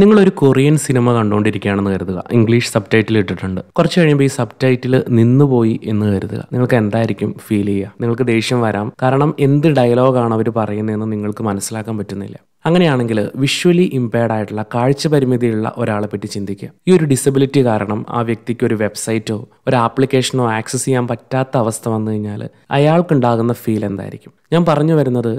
നിങ്ങളൊരു Korean cinema കണ്ടുകൊണ്ടിരിക്കുകയാണെന്ന് കരുതുക. English sub title ഇട്ടിട്ടുണ്ട്. കുറച്ച് കഴിയുമ്പോൾ ഈ സബ് ടൈറ്റിൽ നിന്നുപോയി എന്ന് കരുതുക. നിങ്ങൾക്ക് എന്തായിരിക്കും ഫീൽ ചെയ്യുക? നിങ്ങൾക്ക് ദേഷ്യം വരാം. കാരണം എന്ത് ഡയലോഗാണ് അവർ പറയുന്നതെന്ന് നിങ്ങൾക്ക് മനസ്സിലാക്കാൻ പറ്റുന്നില്ല. അങ്ങനെയാണെങ്കിൽ വിഷ്വലി ഇമ്പയർഡ് ആയിട്ടുള്ള കാഴ്ച പരിമിതിയുള്ള ഒരാളെ പറ്റി ചിന്തിക്കുക. ഈ ഒരു ഡിസബിലിറ്റി കാരണം ആ വ്യക്തിക്ക് ഒരു വെബ്സൈറ്റോ ഒരു ആപ്ലിക്കേഷനോ ആക്സസ് ചെയ്യാൻ പറ്റാത്ത അവസ്ഥ വന്നു കഴിഞ്ഞാൽ അയാൾക്കുണ്ടാകുന്ന ഫീൽ എന്തായിരിക്കും? ഞാൻ പറഞ്ഞു വരുന്നത്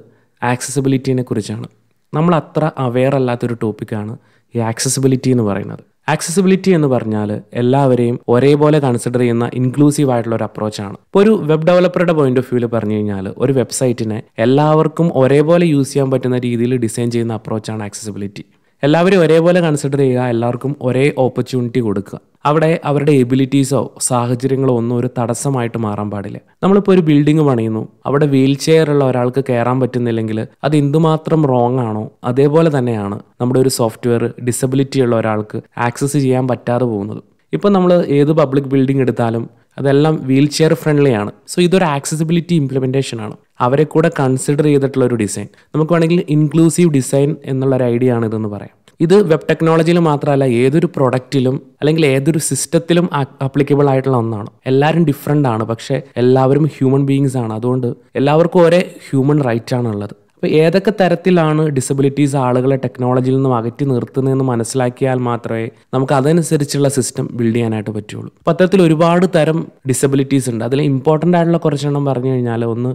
ആക്സസിബിലിറ്റിനെ കുറിച്ചാണ്. നമ്മൾ അത്ര അവെയർ അല്ലാത്തൊരു ടോപ്പിക്കാണ് ഈ ആക്സസിബിലിറ്റി എന്ന് പറയുന്നത്. ആക്സസിബിലിറ്റി എന്ന് പറഞ്ഞാൽ എല്ലാവരെയും ഒരേപോലെ കൺസിഡർ ചെയ്യുന്ന ഇൻക്ലൂസീവ് ആയിട്ടുള്ള ഒരു അപ്രോച്ചാണ്. ഇപ്പോൾ ഒരു വെബ് ഡെവലപ്പറുടെ പോയിന്റ് ഓഫ് വ്യൂവിൽ പറഞ്ഞു കഴിഞ്ഞാൽ ഒരു വെബ്സൈറ്റിനെ എല്ലാവർക്കും ഒരേപോലെ യൂസ് ചെയ്യാൻ പറ്റുന്ന രീതിയിൽ ഡിസൈൻ ചെയ്യുന്ന അപ്രോച്ചാണ് ആക്സസിബിലിറ്റി. എല്ലാവരും ഒരേപോലെ കൺസിഡർ ചെയ്യുക, എല്ലാവർക്കും ഒരേ ഓപ്പർച്യൂണിറ്റി കൊടുക്കുക. അവിടെ അവരുടെ എബിലിറ്റീസോ സാഹചര്യങ്ങളോ ഒന്നും ഒരു തടസ്സമായിട്ട് മാറാൻ പാടില്ല. നമ്മളിപ്പോൾ ഒരു ബിൽഡിംഗ് പണിയുന്നു, അവിടെ വീൽ ചെയറുള്ള ഒരാൾക്ക് കയറാൻ പറ്റുന്നില്ലെങ്കിൽ അത് എന്തുമാത്രം റോങ് ആണോ അതേപോലെ തന്നെയാണ് നമ്മുടെ ഒരു സോഫ്റ്റ്വെയർ ഡിസബിലിറ്റി ഉള്ള ഒരാൾക്ക് ആക്സസ് ചെയ്യാൻ പറ്റാതെ പോകുന്നത്. ഇപ്പം നമ്മൾ ഏത് പബ്ലിക് ബിൽഡിംഗ് എടുത്താലും അതെല്ലാം വീൽ ചെയർ ഫ്രണ്ട്ലിയാണ്. സോ ഇതൊരു ആക്സസിബിലിറ്റി ഇംപ്ലിമെൻറ്റേഷനാണ്. അവരെ കൂടെ കൺസിഡർ ചെയ്തിട്ടുള്ള ഒരു ഡിസൈൻ നമുക്ക് വേണമെങ്കിൽ ഇൻക്ലൂസീവ് ഡിസൈൻ എന്നുള്ളൊരു ഐഡിയ ആണ് ഇതെന്ന് പറയാം. ഇത് വെബ് ടെക്നോളജിയിൽ മാത്രമല്ല ഏതൊരു പ്രൊഡക്റ്റിലും അല്ലെങ്കിൽ ഏതൊരു സിസ്റ്റത്തിലും അപ്ലിക്കബിൾ ആയിട്ടുള്ള ഒന്നാണ്. എല്ലാവരും ഡിഫറൻ്റ് ആണ്, പക്ഷേ എല്ലാവരും ഹ്യൂമൻ ബീയിങ്സ് ആണ്. അതുകൊണ്ട് എല്ലാവർക്കും ഒരേ ഹ്യൂമൻ റൈറ്റ് ആണുള്ളത്. അപ്പോൾ ഏതൊക്കെ തരത്തിലാണ് ഡിസബിലിറ്റീസ് ആളുകളെ ടെക്നോളജിയിൽ നിന്നും അകറ്റി നിർത്തുന്നതെന്ന് മനസ്സിലാക്കിയാൽ മാത്രമേ നമുക്ക് അതനുസരിച്ചുള്ള സിസ്റ്റം ബിൽഡ് ചെയ്യാനായിട്ട് പറ്റുള്ളൂ. അപ്പോൾ അത്തരത്തിൽ ഒരുപാട് തരം ഡിസബിലിറ്റീസ് ഉണ്ട്. അതിൽ ഇമ്പോർട്ടൻ്റ് ആയിട്ടുള്ള കുറച്ചെണ്ണം പറഞ്ഞു കഴിഞ്ഞാൽ ഒന്ന്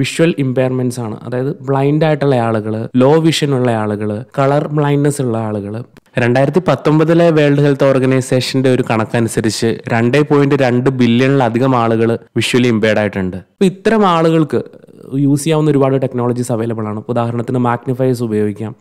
വിഷ്വൽ ഇമ്പയർമെൻറ്റ്സ് ആണ്. അതായത് ബ്ലൈൻഡ് ആയിട്ടുള്ള ആളുകൾ, ലോ വിഷൻ ഉള്ള ആളുകൾ, കളർ ബ്ലൈൻഡ്നെസ് ഉള്ള ആളുകൾ. 2019 വേൾഡ് ഹെൽത്ത് ഓർഗനൈസേഷന്റെ ഒരു കണക്കനുസരിച്ച് 2.2 ബില്യണിലധികം ആളുകൾ വിഷ്വലി ഇമ്പയർഡ് ആയിട്ടുണ്ട്. അപ്പോൾ ഇത്തരം ആളുകൾക്ക് യൂസ് ചെയ്യാവുന്ന ഒരുപാട് ടെക്നോളജീസ് അവൈലബിൾ ആണ്. ഉദാഹരണത്തിന് മാഗ്നിഫയേഴ്സ് ഉപയോഗിക്കാം.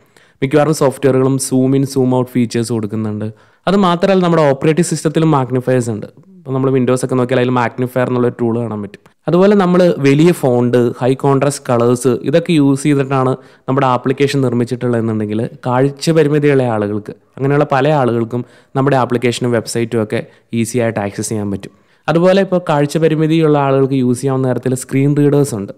മിക്കവാറും സോഫ്റ്റ്വെയറുകളും zoom in zoom out features കൊടുക്കുന്നുണ്ട്. അത് മാത്രമല്ല നമ്മുടെ ഓപ്പറേറ്റിംഗ് സിസ്റ്റത്തിലും മാഗ്നിഫയേഴ്സ് ഉണ്ട്. ഇപ്പോൾ നമ്മൾ വിൻഡോസ് ഒക്കെ നോക്കിയാൽ അതിൽ മാഗ്നിഫയർ എന്നുള്ളൊരു ടൂൾ കാണാൻ പറ്റും. അതുപോലെ നമ്മൾ വലിയ ഫോണ്ട്, ഹൈ കോൺട്രാസ്റ്റ് കളേഴ്സ് ഇതൊക്കെ യൂസ് ചെയ്തിട്ടാണ് നമ്മുടെ ആപ്ലിക്കേഷൻ നിർമ്മിച്ചിട്ടുള്ളതെന്നുണ്ടെങ്കിൽ കാഴ്ച പരിമിതിയുള്ള ആളുകൾക്ക്, അങ്ങനെയുള്ള പല ആളുകൾക്കും നമ്മുടെ ആപ്ലിക്കേഷനും വെബ്സൈറ്റും ഒക്കെ ഈസി ആയിട്ട് ആക്സസ് ചെയ്യാൻ പറ്റും. അതുപോലെ ഇപ്പോൾ കാഴ്ച പരിമിതിയുള്ള ആളുകൾക്ക് യൂസ് ചെയ്യാവുന്ന തരത്തിൽ സ്ക്രീൻ റീഡേഴ്സ് ഉണ്ട്.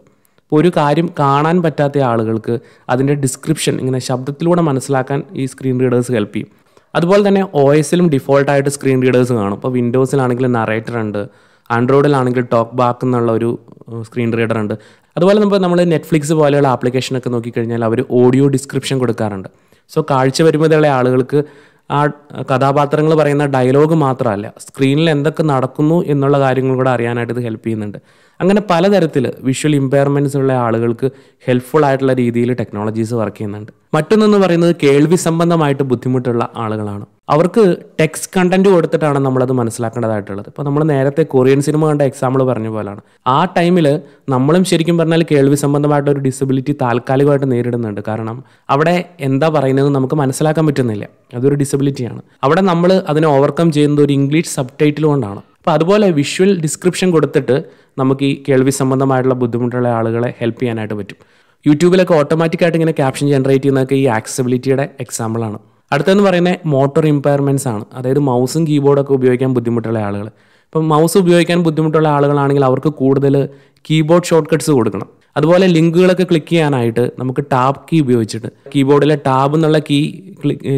ഒരു കാര്യം കാണാൻ പറ്റാത്ത ആളുകൾക്ക് അതിൻ്റെ ഡിസ്ക്രിപ്ഷൻ ഇങ്ങനെ ശബ്ദത്തിലൂടെ മനസ്സിലാക്കാൻ ഈ സ്ക്രീൻ റീഡേഴ്സ് ഹെൽപ്പ് ചെയ്യും. അതുപോലെ തന്നെ OS ലും ഡിഫോൾട്ടായിട്ട് സ്ക്രീൻ റീഡേഴ്സ് കാണും. ഇപ്പോൾ വിൻഡോസിലാണെങ്കിൽ നറേറ്റർ ഉണ്ട്, ആൻഡ്രോയിഡിലാണെങ്കിൽ ടോക്ക് ബാക്ക് എന്നുള്ള ഒരു സ്ക്രീൻ റീഡർ ഉണ്ട്. അതുപോലെ നമ്മൾ നെറ്റ്ഫ്ലിക്സ് പോലെയുള്ള ആപ്ലിക്കേഷനൊക്കെ നോക്കിക്കഴിഞ്ഞാൽ അവർ ഓഡിയോ ഡിസ്ക്രിപ്ഷൻ കൊടുക്കാറുണ്ട്. സോ കാഴ്ച പരിമിതിയുള്ള ആളുകൾക്ക് ആ കഥാപാത്രങ്ങൾ പറയുന്ന ഡയലോഗ് മാത്രമല്ല, സ്ക്രീനിൽ എന്തൊക്കെ നടക്കുന്നു എന്നുള്ള കാര്യങ്ങൾ കൂടെ അറിയാനായിട്ട് ഇത് ഹെൽപ്പ് ചെയ്യുന്നുണ്ട്. അങ്ങനെ പലതരത്തിൽ വിഷ്വൽ ഇമ്പയർമെൻറ്റ്സ് ഉള്ള ആളുകൾക്ക് ഹെൽപ്ഫുൾ ആയിട്ടുള്ള രീതിയിൽ ടെക്നോളജീസ് വർക്ക് ചെയ്യുന്നുണ്ട്. മറ്റൊന്നെന്ന് പറയുന്നത് കേൾവി സംബന്ധമായിട്ട് ബുദ്ധിമുട്ടുള്ള ആളുകളാണ്. അവർക്ക് ടെക്സ്റ്റ് കണ്ടന്റ് കൊടുത്തിട്ടാണ് നമ്മളത് മനസ്സിലാക്കേണ്ടതായിട്ടുള്ളത്. ഇപ്പോൾ നമ്മൾ നേരത്തെ കൊറിയൻ സിനിമ കണ്ട എക്സാമ്പിൾ പറഞ്ഞ പോലെയാണ്. ആ ടൈമിൽ നമ്മളും ശരിക്കും പറഞ്ഞാൽ കേൾവി സംബന്ധമായിട്ടൊരു ഡിസബിലിറ്റി താൽക്കാലികമായിട്ട് നേരിടുന്നുണ്ട്. കാരണം അവിടെ എന്താ പറയുന്നത് നമുക്ക് മനസ്സിലാക്കാൻ പറ്റുന്നില്ല. അതൊരു ഡിസബിലിറ്റിയാണ്. അവിടെ നമ്മൾ അതിനെ ഓവർകം ചെയ്യുന്നത് ഒരു ഇംഗ്ലീഷ് സബ് ടൈറ്റിൽ കൊണ്ടാണ്. അപ്പോൾ അതുപോലെ വിഷ്വൽ ഡിസ്ക്രിപ്ഷൻ കൊടുത്തിട്ട് നമുക്ക് ഈ കേൾവി സംബന്ധമായിട്ടുള്ള ബുദ്ധിമുട്ടുള്ള ആളുകളെ ഹെൽപ്പ് ചെയ്യാനായിട്ട് പറ്റും. യൂട്യൂബിലൊക്കെ ഓട്ടോമാറ്റിക്കായിട്ട് ഇങ്ങനെ ക്യാപ്ഷൻ ജനറേറ്റ് ചെയ്യുന്നതൊക്കെ ഈ ആക്സസിബിലിറ്റിയുടെ എക്സാമ്പിളാണ്. അടുത്തെന്ന് പറയുന്നത് മോട്ടോർ ഇമ്പയർമെൻറ്റ്സ് ആണ്. അതായത് മൗസും കീബോർഡൊക്കെ ഉപയോഗിക്കാൻ ബുദ്ധിമുട്ടുള്ള ആളുകൾ. ഇപ്പം മൗസ് ഉപയോഗിക്കാൻ ബുദ്ധിമുട്ടുള്ള ആളുകളാണെങ്കിൽ അവർക്ക് കൂടുതൽ കീബോർഡ് ഷോർട്ട് കട്ട്സ് കൊടുക്കണം. അതുപോലെ ലിങ്കുകളൊക്കെ ക്ലിക്ക് ചെയ്യാനായിട്ട് നമുക്ക് ടാബ് കീ ഉപയോഗിച്ചിട്ട് കീബോർഡിലെ ടാബ് എന്നുള്ള കീ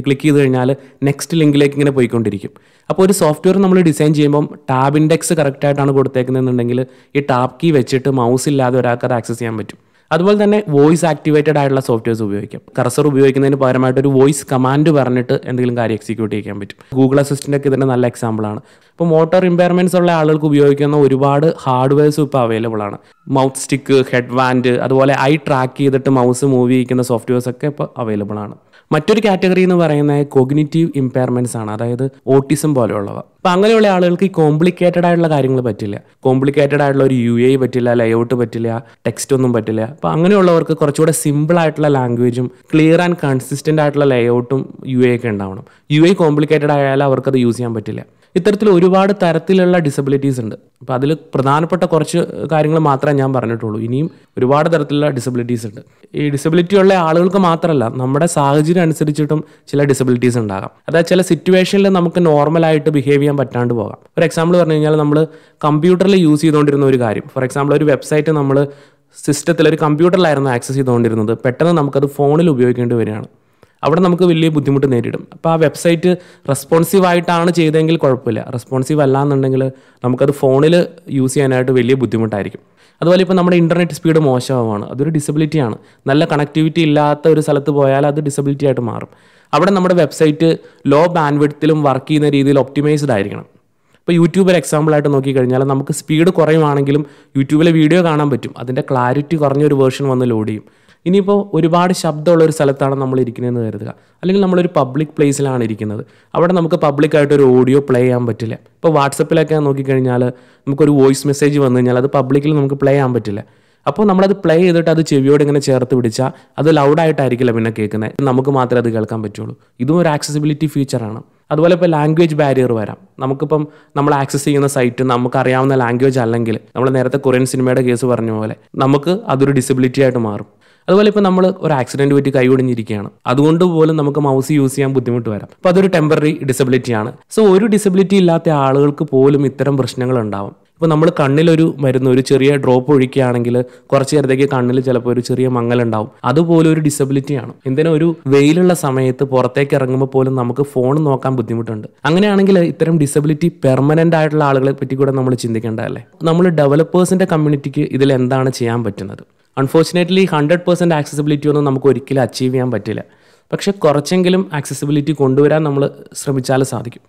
ക്ലിക്ക് ചെയ്ത് കഴിഞ്ഞാൽ നെക്സ്റ്റ് ലിങ്കിലേക്ക് ഇങ്ങനെ പോയിക്കൊണ്ടിരിക്കും. അപ്പോൾ ഒരു സോഫ്റ്റ്വെയർ നമ്മൾ ഡിസൈൻ ചെയ്യുമ്പം ടാബ് ഇൻഡെക്സ് കറക്റ്റായിട്ടാണ് കൊടുത്തേക്കുന്നതെന്നുണ്ടെങ്കിൽ ഈ ടാബ് കീ വെച്ചിട്ട് മൗസ് ഇല്ലാതെ ഒരാൾക്ക് അത് ആക്സസ് ചെയ്യാൻ പറ്റും. അതുപോലെ തന്നെ വോയിസ് ആക്ടിവേറ്റഡ് ആയിട്ടുള്ള സോഫ്റ്റ്വെയർസ് ഉപയോഗിക്കാം. കർസർ ഉപയോഗിക്കുന്നതിന് പകരമായിട്ടൊരു വോയിസ് കമാൻഡ് പറഞ്ഞിട്ട് എന്തെങ്കിലും കാര്യം എക്സിക്യൂട്ട് ചെയ്യാൻ പറ്റും. ഗൂഗിൾ അസിസ്റ്റൻ്റ് ഒക്കെ ഇതിൻ്റെ നല്ല എക്സാമ്പിളാണ്. ഇപ്പോൾ മോട്ടോർ ഇമ്പയർമെൻറ്റ്സ് ഉള്ള ആളുകൾക്ക് ഉപയോഗിക്കുന്ന ഒരുപാട് ഹാർഡ്വെയർസും ഇപ്പോൾ അവൈലബിൾ ആണ്. മൗത്ത് സ്റ്റിക്ക്, ഹെഡ് വാൻഡ്, അതുപോലെ ഐ ട്രാക്ക് ചെയ്തിട്ട് മൗസ് മൂവ് ചെയ്യിക്കുന്ന സോഫ്റ്റ്വെയർസ് ഒക്കെ ഇപ്പോൾ അവൈലബിൾ ആണ്. മറ്റൊരു കാറ്റഗറി എന്ന് പറയുന്നത് കോഗ്നിറ്റീവ് ഇമ്പയർമെൻറ്റ്സ് ആണ്. അതായത് ഓട്ടിസം പോലെയുള്ളവ. അപ്പോൾ അങ്ങനെയുള്ള ആളുകൾക്ക് ഈ കോംപ്ലിക്കേറ്റഡ് ആയിട്ടുള്ള കാര്യങ്ങൾ പറ്റില്ല. കോംപ്ലിക്കേറ്റഡ് ആയിട്ടുള്ള ഒരു UI പറ്റില്ല, ലേഔട്ട് പറ്റില്ല, ടെക്സ്റ്റ് ഒന്നും പറ്റില്ല. അപ്പോൾ അങ്ങനെയുള്ളവർക്ക് കുറച്ചുകൂടെ സിമ്പിൾ ആയിട്ടുള്ള ലാംഗ്വേജും ക്ലിയർ ആൻഡ് കൺസിസ്റ്റൻ്റ് ആയിട്ടുള്ള ലേഔട്ടും UI ഒക്കെ ഉണ്ടാവണം. UI കോംപ്ലിക്കേറ്റഡ് ആയാലും അവർക്കത് യൂസ് ചെയ്യാൻ പറ്റില്ല. ഇത്തരത്തിൽ ഒരുപാട് തരത്തിലുള്ള ഡിസബിലിറ്റീസ് ഉണ്ട്. അപ്പോൾ അതിൽ പ്രധാനപ്പെട്ട കുറച്ച് കാര്യങ്ങൾ മാത്രമേ ഞാൻ പറഞ്ഞിട്ടുള്ളൂ. ഇനിയും ഒരുപാട് തരത്തിലുള്ള ഡിസബിലിറ്റീസ് ഉണ്ട്. ഈ ഡിസബിലിറ്റി ഉള്ള ആളുകൾക്ക് മാത്രമല്ല, നമ്മുടെ സാഹചര്യം അനുസരിച്ചിട്ടും ചില ഡിസബിലിറ്റീസ് ഉണ്ടാകാം. അതായത് ചില സിറ്റുവേഷനിൽ നമുക്ക് നോർമലായിട്ട് ബിഹേവ് ചെയ്യാൻ പറ്റാണ്ട് പോകാം. ഒരു എക്സാമ്പിൾ പറഞ്ഞു കഴിഞ്ഞാൽ നമ്മൾ കമ്പ്യൂട്ടറിൽ യൂസ് ചെയ്തുകൊണ്ടിരുന്ന ഒരു കാര്യം, ഫോർ എക്സാമ്പിൾ ഒരു വെബ്സൈറ്റ് നമ്മൾ സിസ്റ്റത്തിൽ ഒരു കമ്പ്യൂട്ടറിലായിരുന്നു ആക്സസ് ചെയ്തുകൊണ്ടിരുന്നത്, പെട്ടെന്ന് നമുക്കത് ഫോണിൽ ഉപയോഗിക്കേണ്ടി വരികയാണ്. അവിടെ നമുക്ക് വലിയ ബുദ്ധിമുട്ട് നേരിടും. അപ്പോൾ ആ വെബ്സൈറ്റ് റെസ്പോൺസീവ് ആയിട്ടാണ് ചെയ്തതെങ്കിൽ കുഴപ്പമില്ല. റെസ്പോൺസീവ് അല്ല എന്നുണ്ടെങ്കിൽ നമുക്കത് ഫോണിൽ യൂസ് ചെയ്യാനായിട്ട് വലിയ ബുദ്ധിമുട്ടായിരിക്കും. അതുപോലെ ഇപ്പോൾ നമ്മുടെ ഇൻ്റർനെറ്റ് സ്പീഡ് മോശമാണ്, അതൊരു ഡിസബിലിറ്റിയാണ്. നല്ല കണക്ടിവിറ്റി ഇല്ലാത്ത ഒരു സ്ഥലത്ത് പോയാൽ അത് ഡിസബിലിറ്റി ആയിട്ട് മാറും. അവിടെ നമ്മുടെ വെബ്സൈറ്റ് ലോ ബാൻഡ്വിഡ്ത്തിലും വർക്ക് ചെയ്യുന്ന രീതിയിൽ ഒപ്റ്റിമൈസ്ഡ് ആയിരിക്കണം. ഇപ്പോൾ യൂട്യൂബ് ഒരു എക്സാമ്പിളായിട്ട് നോക്കിക്കഴിഞ്ഞാൽ നമുക്ക് സ്പീഡ് കുറയുവാണെങ്കിലും യൂട്യൂബിലെ വീഡിയോ കാണാൻ പറ്റും, അതിൻ്റെ ക്ലാരിറ്റി കുറഞ്ഞൊരു വേർഷൻ വന്ന് ലോഡ് ചെയ്യും. ഇനിയിപ്പോൾ ഒരുപാട് ശബ്ദമുള്ള ഒരു സ്ഥലത്താണ് നമ്മൾ ഇരിക്കുന്നതെന്ന് കരുതുക, അല്ലെങ്കിൽ നമ്മളൊരു പബ്ലിക് പ്ലേസിലാണ് ഇരിക്കുന്നത്, അവിടെ നമുക്ക് പബ്ലിക്കായിട്ടൊരു ഓഡിയോ പ്ലേ ചെയ്യാൻ പറ്റില്ല. ഇപ്പോൾ വാട്സപ്പിലൊക്കെ നോക്കിക്കഴിഞ്ഞാൽ നമുക്കൊരു വോയിസ് മെസ്സേജ് വന്നു കഴിഞ്ഞാൽ അത് പബ്ലിക്കിൽ നമുക്ക് പ്ലേ ചെയ്യാൻ പറ്റില്ല. അപ്പോൾ നമ്മളത് പ്ലേ ചെയ്തിട്ട് അത് ചെവിയോട് ഇങ്ങനെ ചേർത്ത് പിടിച്ചാൽ അത് ലൗഡായിട്ടായിരിക്കില്ല പിന്നെ കേൾക്കുന്നത്, നമുക്ക് മാത്രമേ അത് കേൾക്കാൻ പറ്റുള്ളൂ. ഇതും ഒരു ആക്സസിബിലിറ്റി ഫീച്ചറാണ്. അതുപോലെ ഇപ്പോൾ ലാംഗ്വേജ് ബാരിയർ വരാം. നമുക്കിപ്പം നമ്മൾ ആക്സസ് ചെയ്യുന്ന സൈറ്റ് നമുക്കറിയാവുന്ന ലാംഗ്വേജ് അല്ലെങ്കിൽ നമ്മൾ നേരത്തെ കൊറിയൻ സിനിമയുടെ കേസ് പറഞ്ഞ പോലെ നമുക്ക് അതൊരു ഡിസബിലിറ്റി ആയിട്ട് മാറും. അതുപോലെ ഇപ്പോൾ നമ്മൾ ഒരു ആക്സിഡൻറ്റ് പറ്റി കൈയൊടിഞ്ഞിരിക്കുകയാണ്, അതുകൊണ്ട് പോലും നമുക്ക് മൗസ് യൂസ് ചെയ്യാൻ ബുദ്ധിമുട്ട് വരാം. അപ്പോൾ അതൊരു ടെമ്പററി ഡിസബിലിറ്റിയാണ്. സോ ഒരു ഡിസബിലിറ്റി ഇല്ലാത്ത ആളുകൾക്ക് പോലും ഇത്തരം പ്രശ്നങ്ങളുണ്ടാവും. ഇപ്പോൾ നമ്മൾ കണ്ണിലൊരു മരുന്ന് ഒരു ചെറിയ ഡ്രോപ്പ് ഒഴിക്കുകയാണെങ്കിൽ കുറച്ച് നേരത്തേക്ക് കണ്ണിൽ ചിലപ്പോൾ ഒരു ചെറിയ മങ്ങലുണ്ടാവും, അതുപോലെ ഒരു ഡിസബിലിറ്റിയാണ്. എന്തിനാ ഒരു വെയിലുള്ള സമയത്ത് പുറത്തേക്ക് ഇറങ്ങുമ്പോൾ പോലും നമുക്ക് ഫോൺ നോക്കാൻ ബുദ്ധിമുട്ടുണ്ട്. അങ്ങനെയാണെങ്കിൽ ഇത്തരം ഡിസബിലിറ്റി പെർമനൻ്റ് ആയിട്ടുള്ള ആളുകളെ പറ്റി കൂടെ നമ്മൾ ചിന്തിക്കേണ്ടതല്ലേ. നമ്മൾ ഡെവലപ്പേഴ്സിൻ്റെ കമ്മ്യൂണിറ്റിക്ക് ഇതിൽ എന്താണ് ചെയ്യാൻ പറ്റുന്നത്? അൺഫോർച്യുനേറ്റ്ലി 100% ആക്സസിബിലിറ്റി ഒന്നും നമുക്ക് ഒരിക്കലും അച്ചീവ് ചെയ്യാൻ പറ്റില്ല. പക്ഷേ കുറച്ചെങ്കിലും ആക്സസിബിലിറ്റി കൊണ്ടുവരാൻ നമ്മൾ ശ്രമിച്ചാൽ സാധിക്കും.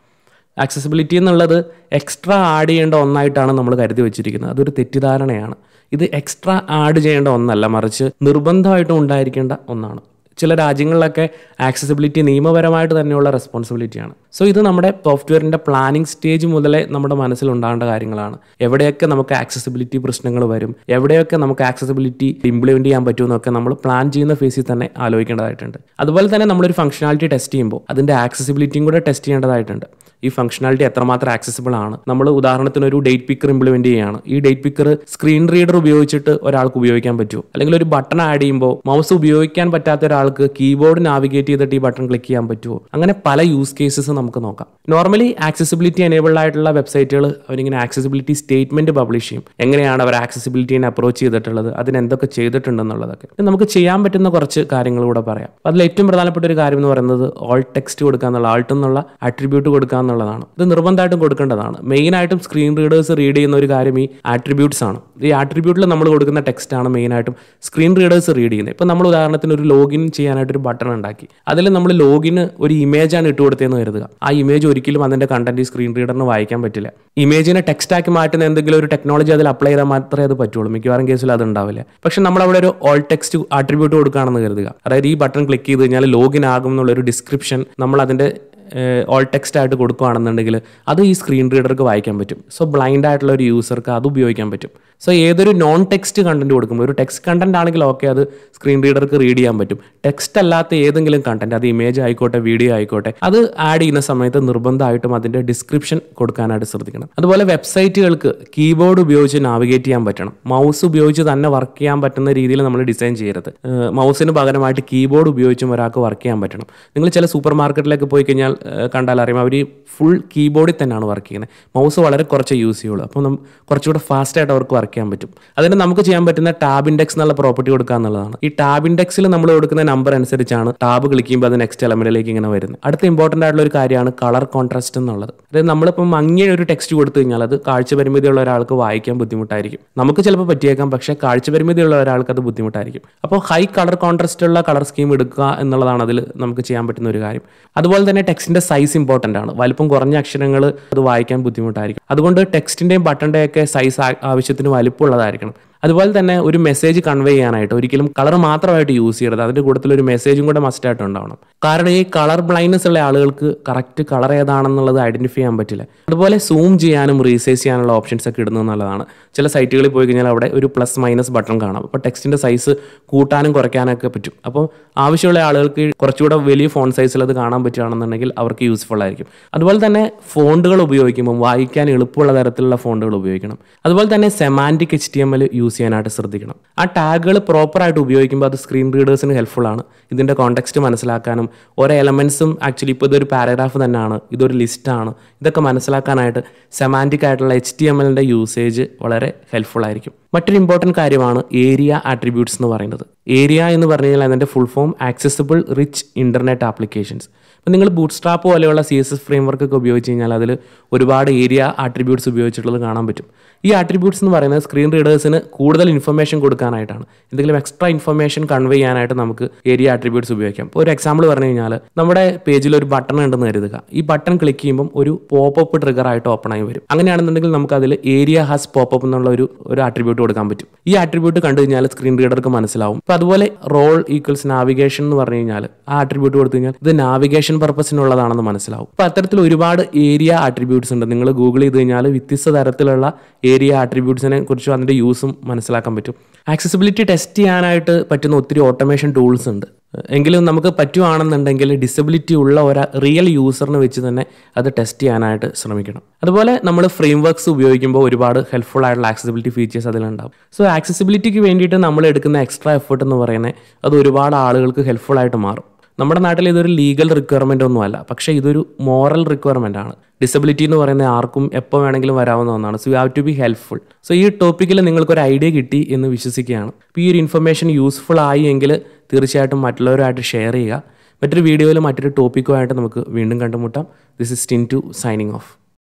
ആക്സസിബിലിറ്റി എന്നുള്ളത് എക്സ്ട്രാ ആഡ് ചെയ്യേണ്ട ഒന്നായിട്ടാണ് നമ്മൾ കരുതി വെച്ചിരിക്കുന്നത്, അതൊരു തെറ്റിദ്ധാരണയാണ്. ഇത് എക്സ്ട്രാ ആഡ് ചെയ്യേണ്ട ഒന്നല്ല, മറിച്ച് നിർബന്ധമായിട്ടും ഉണ്ടായിരിക്കേണ്ട ഒന്നാണ്. ചില രാജ്യങ്ങളിലൊക്കെ ആക്സസിബിലിറ്റി നിയമപരമായിട്ട് തന്നെയുള്ള റെസ്പോൺസിബിലിറ്റിയാണ്. സോ ഇത് നമ്മുടെ സോഫ്റ്റ്വെയറിൻ്റെ പ്ലാനിങ് സ്റ്റേജ് മുതലേ നമ്മുടെ മനസ്സിലുണ്ടാകേണ്ട കാര്യങ്ങളാണ്. എവിടെയൊക്കെ നമുക്ക് ആക്സസിബിലിറ്റി പ്രശ്നങ്ങൾ വരും, എവിടെയൊക്കെ നമുക്ക് ആക്സസിബിലിറ്റി ഇംപ്ലിമെൻറ്റ് ചെയ്യാൻ പറ്റുമെന്നൊക്കെ നമ്മൾ പ്ലാൻ ചെയ്യുന്ന ഫേസിൽ തന്നെ ആലോചിക്കേണ്ടതായിട്ടുണ്ട്. അതുപോലെ തന്നെ നമ്മളൊരു ഫംഗ്ഷനാലിറ്റി ടെസ്റ്റ് ചെയ്യുമ്പോൾ അതിൻ്റെ ആക്സസിബിലിറ്റിയും കൂടെ ടെസ്റ്റ് ചെയ്യേണ്ടതായിട്ടുണ്ട്. ഈ ഫംഗ്ഷനാലിറ്റി എത്രമാത്രം ആക്സസിബിൾ ആണ്. നമ്മൾ ഉദാഹരണത്തിന് ഒരു ഡേറ്റ് പിക്കർ ഇംപ്ലിമെൻറ്റ് ചെയ്യുകയാണ്, ഈ ഡേറ്റ് പിക്കർ സ്ക്രീൻ റീഡർ ഉപയോഗിച്ചിട്ട് ഒരാൾക്ക് ഉപയോഗിക്കാൻ പറ്റുമോ? അല്ലെങ്കിൽ ഒരു ബട്ടൺ ആഡ് ചെയ്യുമ്പോൾ മൗസ് ഉപയോഗിക്കാൻ പറ്റാത്ത ഒരാൾക്ക് കീബോർഡ് നാവിഗേറ്റ് ചെയ്തിട്ട് ഈ ബട്ടൺ ക്ലിക്ക് ചെയ്യാൻ പറ്റുമോ? അങ്ങനെ പല യൂസ് കേസസ് നമുക്ക് നോക്കാം. നോർമലി ആക്സസിബിലിറ്റി എനേബിൾഡ് ആയിട്ടുള്ള വെബ്സൈറ്റുകൾ അവരിങ്ങനെ ആക്സസിബിലിറ്റി സ്റ്റേറ്റ്മെന്റ് പബ്ലിഷ് ചെയ്യും, എങ്ങനെയാണ് അവർ ആക്സസിബിലിറ്റിനെ അപ്രോച്ച് ചെയ്തിട്ടുള്ളത്, അതിനെന്തൊക്കെ ചെയ്തിട്ടുണ്ടെന്നുള്ളതൊക്കെ. നമുക്ക് ചെയ്യാൻ പറ്റുന്ന കുറച്ച് കാര്യങ്ങൾ കൂടെ പറയാം. അതിൽ ഏറ്റവും പ്രധാനപ്പെട്ട ഒരു കാര്യം എന്ന് പറയുന്നത് ആൾട്ട് ടെക്സ്റ്റ് കൊടുക്കുക എന്നുള്ള, ആൾട്ട് എന്നുള്ള ആട്രിബ്യൂട്ട് കൊടുക്കുക എന്നുള്ളതാണ്. ഇത് നിർബന്ധമായിട്ടും കൊടുക്കേണ്ടതാണ്. മെയിനായിട്ടും സ്ക്രീൻ റീഡേഴ്സ് റീഡ് ചെയ്യുന്ന ഒരു കാര്യം ഈ ആട്രിബ്യൂട്ട്സ് ആണ്. ഈ ആട്രിബ്യൂട്ടിൽ നമ്മൾ കൊടുക്കുന്ന ടെക്സ്റ്റാണ് മെയിനായിട്ടും സ്ക്രീൻ റീഡേഴ്സ് റീഡ് ചെയ്യുന്നത്. ഇപ്പോൾ നമ്മൾ ഉദാഹരണത്തിന് ഒരു ലോഗിൻ ചെയ്യാനായിട്ടൊരു ബട്ടൺ ഉണ്ടാക്കി, അതിൽ നമ്മൾ ലോഗിന് ഒരു ഇമേജാണ് ഇട്ട് കൊടുത്തതെന്ന് കരുതുക. ആ ഇമേജ് ഒരിക്കലും അതിൻ്റെ കണ്ടന്റ് സ്ക്രീൻ റീഡറിന് വായിക്കാൻ പറ്റില്ല. ഇമേജിനെ ടെക്സ്റ്റാക്കി മാറ്റുന്ന എന്തെങ്കിലും ഒരു ടെക്നോളജി അതിൽ അപ്ലൈ ചെയ്താൽ മാത്രമേ അത് പറ്റുള്ളൂ, മിക്കവാറും കേസിൽ അത് ഉണ്ടാവില്ല. പക്ഷെ നമ്മളവിടെ ഒരു ഓൾ ടെക്സ്റ്റ് ആട്രിബ്യൂട്ട് കൊടുക്കുകയാണെന്ന് കരുതുക, അതായത് ഈ ബട്ടൺ ക്ലിക്ക് ചെയ്ത് കഴിഞ്ഞാൽ ലോഗിൻ ആകും എന്നുള്ളൊരു ഡിസ്ക്രിപ്ഷൻ നമ്മൾ അതിൻ്റെ ഓൾ ടെക്സ്റ്റ് ആയിട്ട് കൊടുക്കുകയാണെന്നുണ്ടെങ്കിൽ അത് ഈ സ്ക്രീൻ റീഡർക്ക് വായിക്കാൻ പറ്റും. സോ ബ്ലൈൻഡ് ആയിട്ടുള്ള ഒരു യൂസർക്ക് അത് ഉപയോഗിക്കാൻ പറ്റും. സോ ഏതൊരു നോൺ ടെക്സ്റ്റ് കണ്ടന്റ് കൊടുക്കുമ്പോൾ, ഒരു ടെക്സ്റ്റ് കണ്ടന്റ് ആണെങ്കിൽ ഓക്കെ അത് സ്ക്രീൻ റീഡർക്ക് റീഡ് ചെയ്യാൻ പറ്റും, ടെക്സ്റ്റ് അല്ലാത്ത ഏതെങ്കിലും കണ്ടന്റ്, അത് ഇമേജ് ആയിക്കോട്ടെ വീഡിയോ ആയിക്കോട്ടെ, അത് ആഡ് ചെയ്യുന്ന സമയത്ത് നിർബന്ധമായിട്ടും അതിൻ്റെ ഡിസ്ക്രിപ്ഷൻ കൊടുക്കാനായിട്ട് ശ്രദ്ധിക്കണം. അതുപോലെ വെബ്സൈറ്റുകൾക്ക് കീബോർഡ് ഉപയോഗിച്ച് നാവിഗേറ്റ് ചെയ്യാൻ പറ്റണം, മൗസ് ഉപയോഗിച്ച് തന്നെ വർക്ക് ചെയ്യാൻ പറ്റുന്ന രീതിയിൽ നമ്മൾ ഡിസൈൻ ചെയ്യരുത്. മൗസിന് പകരമായിട്ട് കീബോർഡ് ഉപയോഗിച്ചും ഒരാൾക്ക് വർക്ക് ചെയ്യാൻ പറ്റണം. നിങ്ങൾ ചില സൂപ്പർ മാർക്കറ്റിലൊക്കെ പോയി കഴിഞ്ഞാൽ കണ്ടാൽ അറിയാം, അവർ ഫുൾ കീബോർഡിൽ തന്നെയാണ് വർക്ക് ചെയ്യുന്നത്, മൗസ് വളരെ കുറച്ച് യൂസ് ചെയ്യുള്ളൂ. അപ്പോൾ കുറച്ചുകൂടെ ഫാസ്റ്റായിട്ട് അവർക്ക് വർക്ക് ചെയ്യാൻ പറ്റും. അതിന് നമുക്ക് ചെയ്യാൻ പറ്റുന്ന ടാബ് ഇൻഡെക്സ് എന്നുള്ള പ്രോപ്പർട്ടി കൊടുക്കുക എന്നുള്ളതാണ്. ഈ ടാബ് ഇൻഡെക്സിൽ നമ്മൾ കൊടുക്കുന്ന നമ്പർ അനുസരിച്ചാണ് ടാബ് ക്ലിക്ക് ചെയ്യുമ്പോൾ അത് നെക്സ്റ്റ് എലമെന്റിലേക്ക് ഇങ്ങനെ വരുന്നത്. അടുത്ത ഇമ്പോർട്ടൻ്റ് ആയിട്ടുള്ള ഒരു കാര്യമാണ് കളർ കോൺട്രാസ്റ്റ് എന്നുള്ളത്. അതായത് നമ്മളിപ്പോൾ മങ്ങിയ ഒരു ടെക്സ്റ്റ് കൊടുത്തു കഴിഞ്ഞാൽ അത് കാഴ്ച പരിമിതിയുള്ള ഒരാൾക്ക് വായിക്കാൻ ബുദ്ധിമുട്ടായിരിക്കും. നമുക്ക് ചിലപ്പോൾ പറ്റിയേക്കാം, പക്ഷേ കാഴ്ച പരിമിതിയുള്ള ഒരാൾക്ക് അത് ബുദ്ധിമുട്ടായിരിക്കും. അപ്പോൾ ഹൈ കളർ കോൺട്രാസ്റ്റ് ഉള്ള കളർ സ്കീം എടുക്കുക എന്നുള്ളതാണ് അതിൽ നമുക്ക് ചെയ്യാൻ പറ്റുന്ന ഒരു കാര്യം. അതുപോലെ തന്നെ ടെക്സ്റ്റിൻ്റെ സൈസ് ഇമ്പോർട്ടൻ്റ് ആണ്. വലിപ്പം കുറഞ്ഞ അക്ഷരങ്ങൾ അത് വായിക്കാൻ ബുദ്ധിമുട്ടായിരിക്കും. അതുകൊണ്ട് ടെക്സ്റ്റിൻ്റെയും ബട്ടൻ്റെയൊക്കെ സൈസ് ആവശ്യത്തിന് വലിപ്പമുള്ളതായിരിക്കണം. അതുപോലെ തന്നെ ഒരു മെസ്സേജ് കൺവേ ചെയ്യാനായിട്ട് ഒരിക്കലും കളർ മാത്രമായിട്ട് യൂസ് ചെയ്യരുത്, അതിൻ്റെ കൂട്ടത്തിൽ ഒരു മെസ്സേജും കൂടെ മസ്റ്റായിട്ട് ഉണ്ടാവണം. കാരണം ഈ കളർ ബ്ലൈൻഡ്നെസ് ഉള്ള ആളുകൾക്ക് കറക്റ്റ് കളർ ഏതാണെന്നുള്ളത് ഐഡൻറ്റിഫൈ ചെയ്യാൻ പറ്റില്ല. അതുപോലെ സൂം ചെയ്യാനും റീസൈസ് ചെയ്യാനുള്ള ഓപ്ഷൻസ് ഒക്കെ ഇടുന്നത് നല്ലതാണ്. ചില സൈറ്റുകളിൽ പോയി കഴിഞ്ഞാൽ അവിടെ ഒരു പ്ലസ് മൈനസ് ബട്ടൺ കാണാം, അപ്പോൾ ടെക്സ്റ്റിൻ്റെ സൈസ് കൂട്ടാനും കുറയ്ക്കാനൊക്കെ പറ്റും. അപ്പോൾ ആവശ്യമുള്ള ആളുകൾക്ക് കുറച്ചുകൂടെ വലിയ ഫോൺ സൈസിൽ അത് കാണാൻ പറ്റുകയാണെന്നുണ്ടെങ്കിൽ അവർക്ക് യൂസ്ഫുൾ ആയിരിക്കും. അതുപോലെ തന്നെ ഫോണ്ടുകൾ ഉപയോഗിക്കുമ്പോൾ വായിക്കാൻ എളുപ്പമുള്ള തരത്തിലുള്ള ഫോണ്ടുകൾ ഉപയോഗിക്കണം. അതുപോലെ തന്നെ സെമാൻറ്റിക് HTML യൂസ് ചെയ്യാനായിട്ട് ശ്രദ്ധിക്കണം. ആ ടാഗുകൾ പ്രോപ്പറായിട്ട് ഉപയോഗിക്കുമ്പോൾ അത് സ്ക്രീൻ റീഡേഴ്സിന് ഹെൽപ്ഫുൾ ആണ്. ഇതിൻ്റെ കോണ്ടെക്സ്റ്റ് മനസ്സിലാക്കാനും ഓരോ എലമെൻസും ആക്ച്വലി ഇപ്പോൾ ഇതൊരു പാരഗ്രാഫ് തന്നെയാണ്, ഇതൊരു ലിസ്റ്റാണ്, ഇതൊക്കെ മനസ്സിലാക്കാനായിട്ട് സെമാൻറ്റിക് ആയിട്ടുള്ള HTMLൻ്റെ യൂസേജ് വളരെ ഹെൽപ്ഫുൾ ആയിരിക്കും. മറ്റൊരു ഇമ്പോർട്ടൻറ്റ് കാര്യമാണ് ഏരിയ ആട്രിബ്യൂട്ട്സ് എന്ന് പറയുന്നത്. Area in the full form accessible rich internet applications. If you have Bootstrap or CSS framework, you can see area attributes. These attributes are screen readers and information. This extra information convey area attributes. For example, we have a page button. This button click on pop-up trigger open. Then area has pop-up attribute. This attribute is screen reader. Role equals navigation attribute the navigation purpose in Oladana Manaslau. Pathal area attributes under the Google with this area attributes and Kurchan the use Manasala computer. Accessibility test patinotri automation tools and Engilum Namaka Patuan and Engel disability Ulla or real user which is an other test anite Sramikana. Otherwise, number of frameworks helpful accessibility features. So accessibility extra effort. That is very helpful. We have a legal requirement, but this is a moral requirement. Disability is so you have to be helpful. So, this topic is an idea. This information is useful. Share this video. This is Tintu signing off.